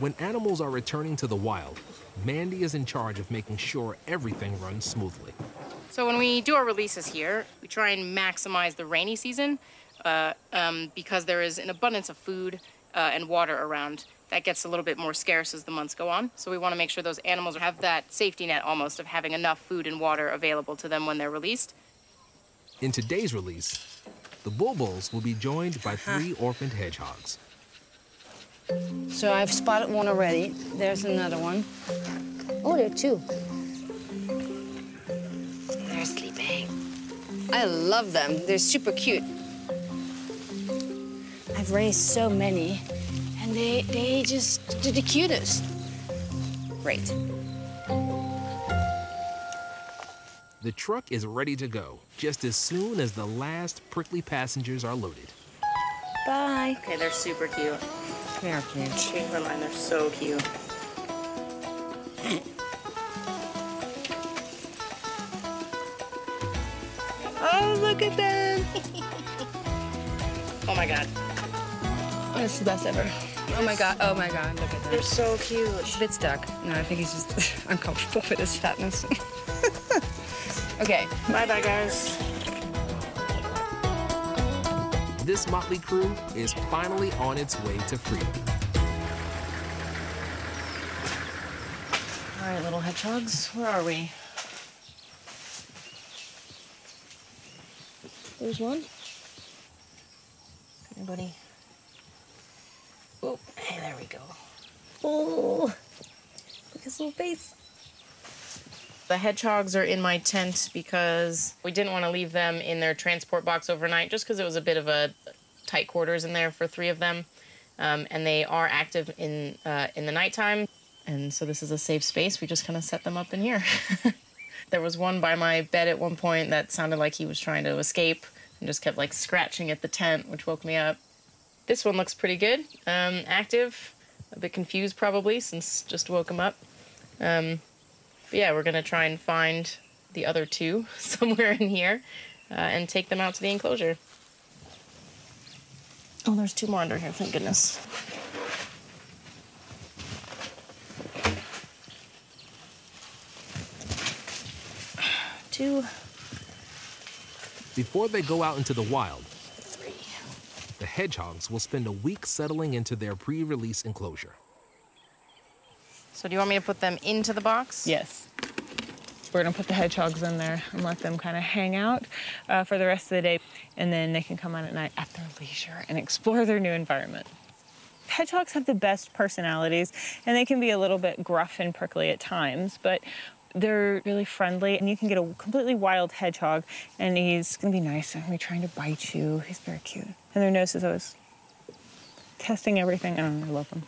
When animals are returning to the wild, Mandy is in charge of making sure everything runs smoothly. So when we do our releases here, we try and maximize the rainy season because there is an abundance of food and water around. That gets a little bit more scarce as the months go on. So we want to make sure those animals have that safety net almost of having enough food and water available to them when they're released. In today's release, the bulbuls will be joined by three orphaned hedgehogs. So I've spotted one already. There's another one. Oh, there are two. They're sleeping. I love them. They're super cute. I've raised so many, and they just do the cutest. Great. The truck is ready to go just as soon as the last prickly passengers are loaded. Bye. Okay, they're super cute. They're cute. Change my mind, they're so cute. Oh, look at them. Oh my God. That's the best ever. Oh my God, look at them. They're so cute. He's a bit stuck. No, I think he's just uncomfortable with his fatness. Okay. Bye-bye, guys. This motley crew is finally on its way to freedom. All right, little hedgehogs, where are we? There's one. Anybody? Oh, hey, there we go. Oh, look at his little face. The hedgehogs are in my tent because we didn't want to leave them in their transport box overnight just because it was a bit of a tight quarters in there for three of them. And they are active in the nighttime. And so this is a safe space. We just kind of set them up in here. There was one by my bed at one point that sounded like he was trying to escape and just kept like scratching at the tent, which woke me up. This one looks pretty good, active, a bit confused probably since just woke him up. But yeah, we're gonna try and find the other two somewhere in here and take them out to the enclosure. Oh, there's two more under here, thank goodness. Two. Before they go out into the wild, three. The hedgehogs will spend a week settling into their pre-release enclosure. So do you want me to put them into the box? Yes. We're gonna put the hedgehogs in there and let them kind of hang out for the rest of the day, and then they can come out at night at their leisure and explore their new environment. Hedgehogs have the best personalities, and they can be a little bit gruff and prickly at times, but they're really friendly, and you can get a completely wild hedgehog, and he's gonna be nice and be trying to bite you. He's very cute. And their nose is always testing everything. I love them.